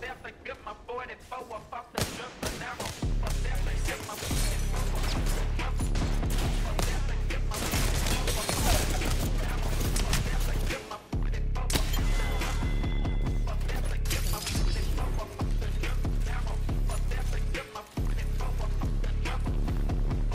step and get my 44 up off the jump and arrow.